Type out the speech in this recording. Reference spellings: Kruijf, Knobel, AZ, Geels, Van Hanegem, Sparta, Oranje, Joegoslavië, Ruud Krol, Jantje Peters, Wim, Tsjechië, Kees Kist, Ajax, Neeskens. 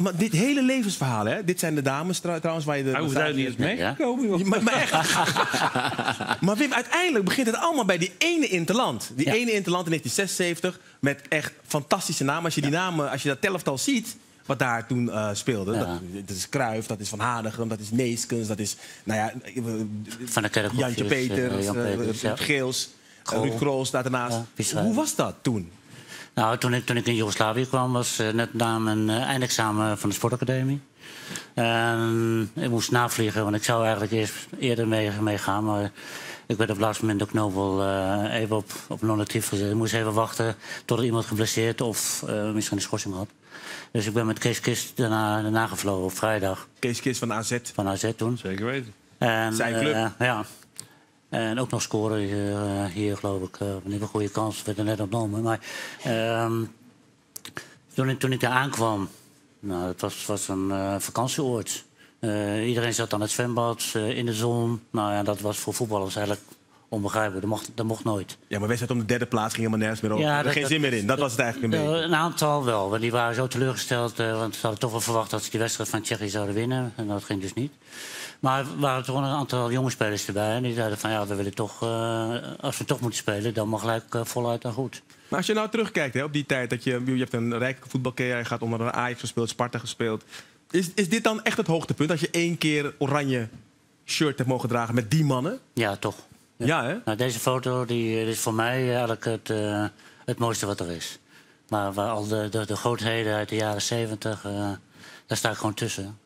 maar dit hele levensverhaal, hè? Dit zijn de dames trouwens waar je de. Hij hoeft daar niet eens mee gekomen. Maar echt. Maar Wim, uiteindelijk begint het allemaal bij die ene interland. Die ene interland in 1976 met echt fantastische namen. Als je die namen, als je dat elftal ziet, wat daar toen speelde. Ja. Dat is Kruijf, dat is Van Hanegem, dat is Neeskens, dat is Jantje Peters, Geels, Ruud Krol staat ernaast. Ja, hoe was dat toen? Nou, toen ik in Joegoslavië kwam, was net na mijn eindexamen van de sportacademie. Ik moest navliegen, want ik zou eigenlijk eerder meegaan. Maar ik werd op het laatste moment door Knobel even op non-actief gezet. Ik moest even wachten tot er iemand geblesseerd of misschien een schorsing had. Dus ik ben met Kees Kist daarna gevlogen op vrijdag. Kees Kist van AZ? Van AZ toen. Zeker weten. Zijn club? Ja. En ook nog scoren hier, geloof ik. Een goede kans, werd er net ontnomen. Maar toen ik daar aankwam, nou, het was een vakantieoord. Iedereen zat aan het zwembad, in de zon. Nou ja, dat was voor voetballers eigenlijk onbegrijpelijk. Dat mocht nooit. Ja, maar wedstrijd om de derde plaats ging helemaal nergens meer over. Ja, er geen zin meer in. Dat was het eigenlijk een beetje. Een aantal wel, want die waren zo teleurgesteld. Want ze hadden toch wel verwacht dat ze die wedstrijd van Tsjechië zouden winnen. En dat ging dus niet. Maar er waren toch een aantal jonge spelers erbij. En die zeiden van ja, we willen toch, als we toch moeten spelen, dan mag gelijk voluit en goed. Maar als je nou terugkijkt, hè, op die tijd, dat je hebt een rijke voetbalcarrière, je gaat onder Ajax gespeeld, Sparta gespeeld. Is dit dan echt het hoogtepunt, dat je 1 keer oranje shirt hebt mogen dragen met die mannen? Ja, toch. Ja, ja, hè? Nou, deze foto die is voor mij eigenlijk het mooiste wat er is. Maar waar al de grootheden uit de jaren 70, daar sta ik gewoon tussen.